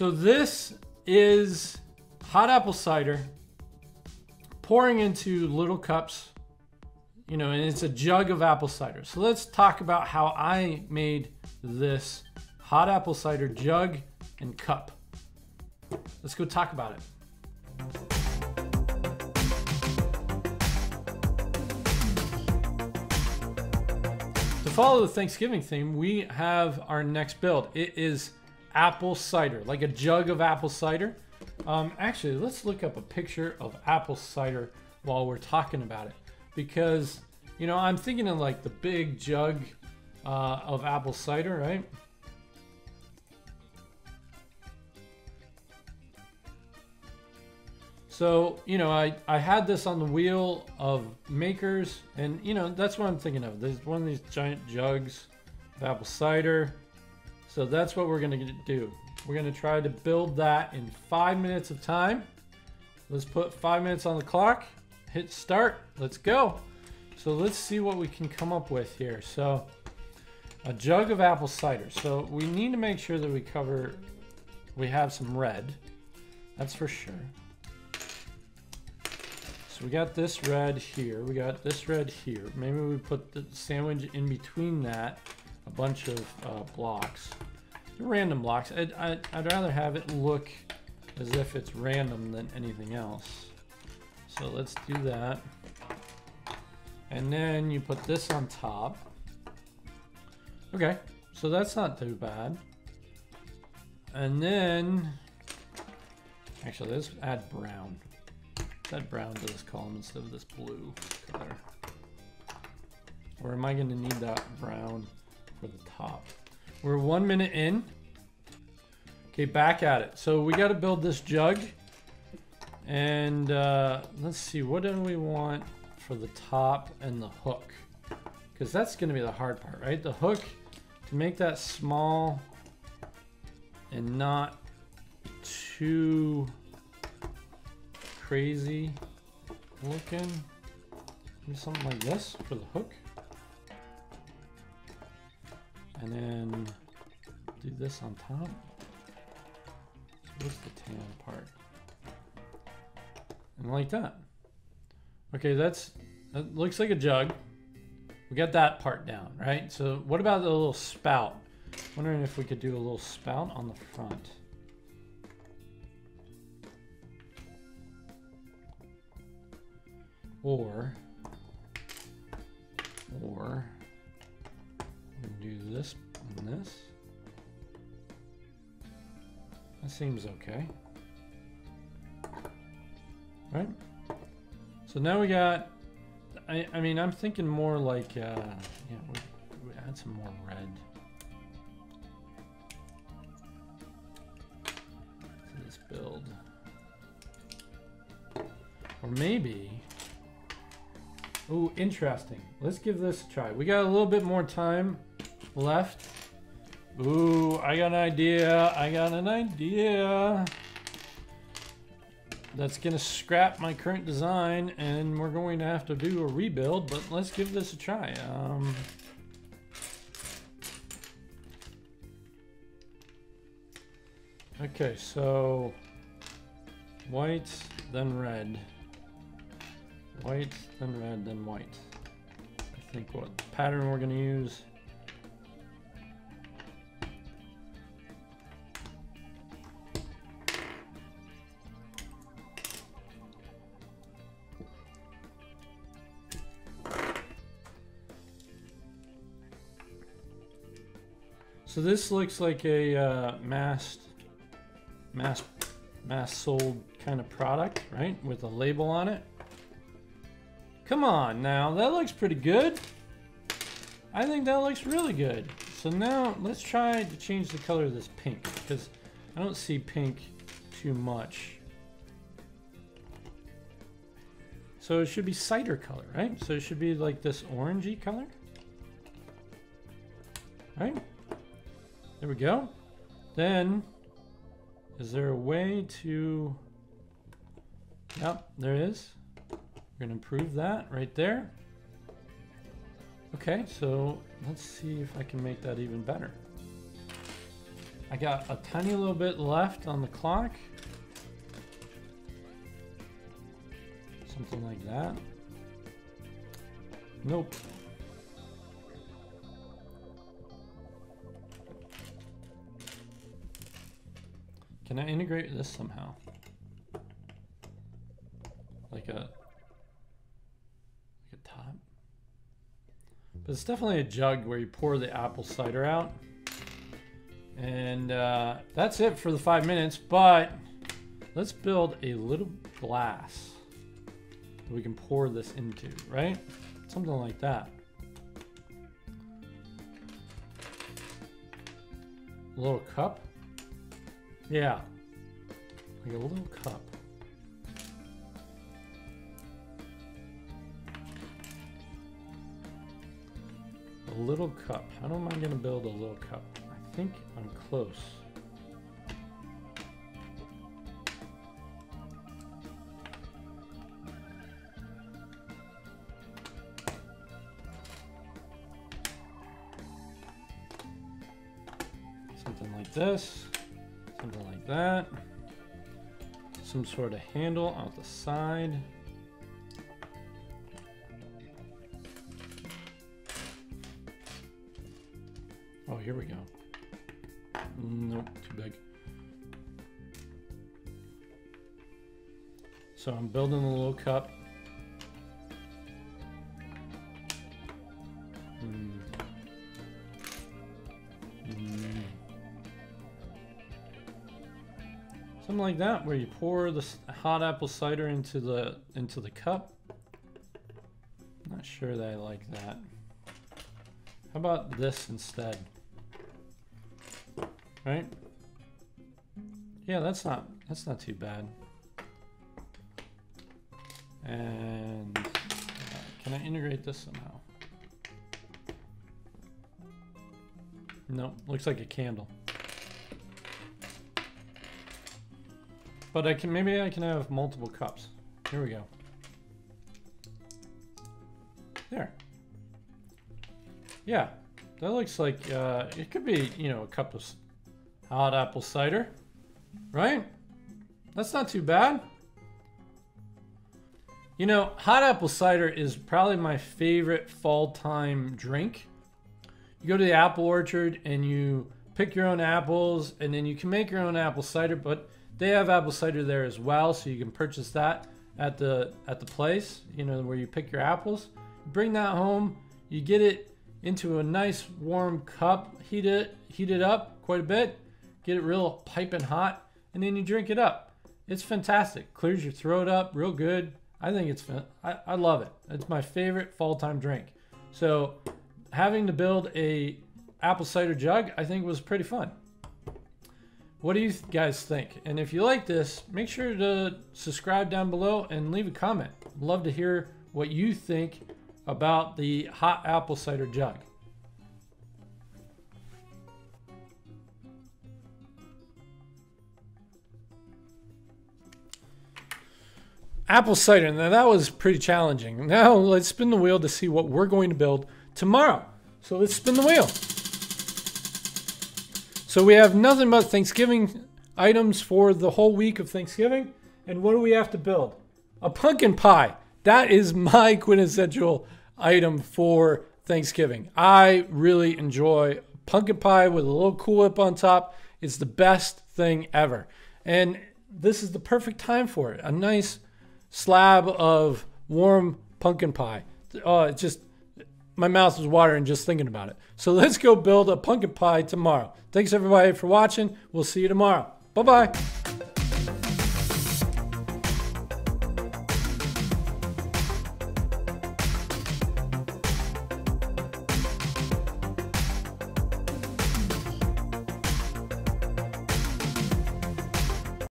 So this is hot apple cider pouring into little cups, you know, and it's a jug of apple cider. So let's talk about how I made this hot apple cider jug and cup. Let's go talk about it. To follow the Thanksgiving theme, we have our next build. It is apple cider, like a jug of apple cider. Actually, let's look up a picture of apple cider while we're talking about it, because, you know, I'm thinking of like the big jug of apple cider, right? So, you know, I had this on the wheel of makers, and, you know, that's what I'm thinking of. There's one of these giant jugs of apple cider. So that's what we're gonna do. We're gonna try to build that in 5 minutes of time. Let's put 5 minutes on the clock, hit start, let's go. So let's see what we can come up with here. So a jug of apple cider. So we need to make sure that we have some red, that's for sure. We got this red here, we got this red here. Maybe we put the sandwich in between that, a bunch of blocks, random blocks. I'd rather have it look as if it's random than anything else. So let's do that. And then you put this on top. Okay, so that's not too bad. And then, actually let's add brown. That brown to this column instead of this blue color. Or am I gonna need that brown for the top? We're 1 minute in. Okay, back at it. So we gotta build this jug. And let's see, what do we want for the top and the hook? Because that's gonna be the hard part, right? The hook, to make that small and not too crazy looking. Maybe something like this for the hook. And then do this on top. What's the tan part? And like that. Okay, that looks like a jug. We got that part down, right? So what about the little spout? Wondering if we could do a little spout on the front. Or we can do this and this. That seems okay. Right? So now we got, I mean, I'm thinking more like, yeah, we add some more red to this build. Or maybe, ooh, interesting. Let's give this a try. We got a little bit more time left. Ooh, I got an idea. That's gonna scrap my current design and we're going to have to do a rebuild, but let's give this a try. Okay, so white, then red. White, then red, then white. I think what pattern we're going to use. So this looks like a mass sold kind of product, right? With a label on it. Come on now, that looks pretty good. I think that looks really good. So now let's try to change the color of this pink, because I don't see pink too much. So it should be cider color, right? So it should be like this orangey color, right? There we go. Then, is there a way to, yep, there is. We're gonna improve that right there. Okay, so let's see if I can make that even better. I got a tiny little bit left on the clock. Something like that. Nope. Can I integrate this somehow? Like a top? But it's definitely a jug where you pour the apple cider out. And that's it for the 5 minutes, but let's build a little glass that we can pour this into, right? Something like that. A little cup? Yeah, like a little cup. A little cup. How am I gonna build a little cup? I think I'm close. Something like this, something like that. Some sort of handle out the side. Oh, here we go. Nope, too big. So I'm building a little cup. Something like that, where you pour the hot apple cider into the cup. I'm not sure that I like that. How about this instead? Right? Yeah, that's not too bad. And can I integrate this somehow? No, looks like a candle. But I can, maybe I can have multiple cups. Here we go. There. Yeah, that looks like it could be, you know, a cup of hot apple cider, right? That's not too bad. You know, hot apple cider is probably my favorite fall time drink. You go to the apple orchard and you pick your own apples, and then you can make your own apple cider, but they have apple cider there as well, so you can purchase that at the place, you know, where you pick your apples. You bring that home, you get it into a nice warm cup, heat it up quite a bit, get it real piping hot, and then you drink it up. It's fantastic. Clears your throat up real good. I think it's fun. I love it. It's my favorite fall time drink. So having to build a apple cider jug, I think, was pretty fun. What do you guys think? And if you like this, make sure to subscribe down below and leave a comment. I'd love to hear what you think about the hot apple cider jug. Apple cider, now that was pretty challenging. Now let's spin the wheel to see what we're going to build tomorrow. So let's spin the wheel. So we have nothing but Thanksgiving items for the whole week of Thanksgiving. And what do we have to build? A pumpkin pie. That is my quintessential item for Thanksgiving. I really enjoy pumpkin pie with a little Cool Whip on top. It's the best thing ever. And this is the perfect time for it. A nice slab of warm pumpkin pie. Oh, it's just, my mouth is watering just thinking about it. So let's go build a pumpkin pie tomorrow. Thanks everybody for watching. We'll see you tomorrow. Bye-bye.